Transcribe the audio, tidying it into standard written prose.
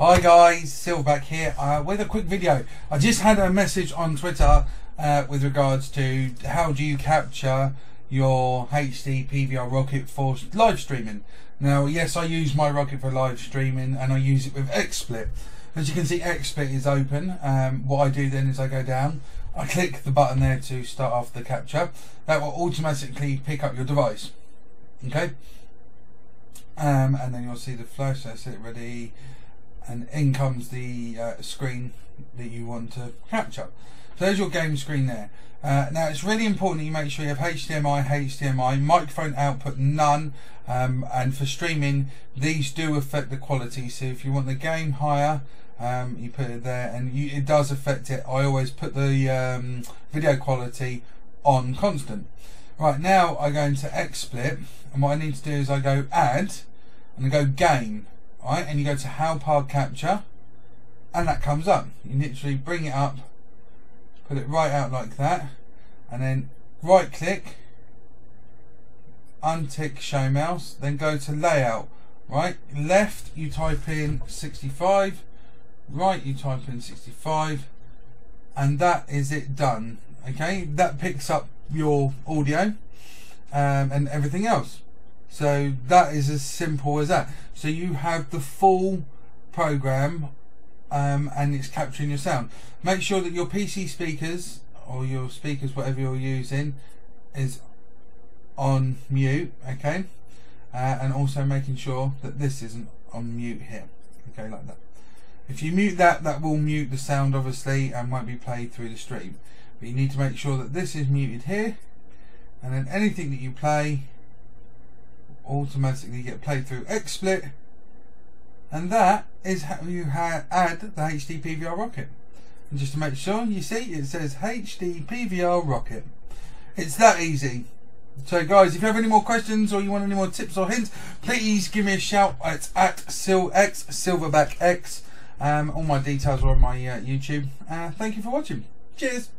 Hi guys, Silverback here with a quick video. I just had a message on Twitter with regards to how do you capture your HD PVR Rocket for live streaming. Now yes, I use my Rocket for live streaming and I use it with XSplit. As you can see, XSplit is open. What I do then is I go down, I click the button there to start off the capture. That will automatically pick up your device, okay? And then you'll see the flash, that's it, ready, and in comes the screen that you want to capture. So there's your game screen there. Now it's really important that you make sure you have HDMI, microphone output none, and for streaming these do affect the quality, so if you want the game higher, you put it there, and it does affect it. I always put the video quality on constant. Right, now I go into XSplit, and what I need to do is I go add, and I go game, right, and you go to HDPVR capture, and that comes up. You literally bring it up, put it right out like that, and then right click, untick show mouse, then go to layout, right, left you type in 65, right you type in 65, and that is it done. Okay, that picks up your audio and everything else, so that is as simple as that. So you have the full program and it's capturing your sound. Make sure that your PC speakers or your speakers, whatever you're using, is on mute, okay, and also making sure that this isn't on mute here, okay, like that. If you mute that, that will mute the sound obviously and won't be played through the stream, but you need to make sure that this is muted here, and then anything that you play will automatically get played through XSplit, and that is how you add the HD PVR Rocket. And just to make sure, you see it says HD PVR Rocket. It's that easy. So guys, if you have any more questions or you want any more tips or hints, please give me a shout. It's at Silverback X. All my details are on my YouTube. Thank you for watching. Cheers.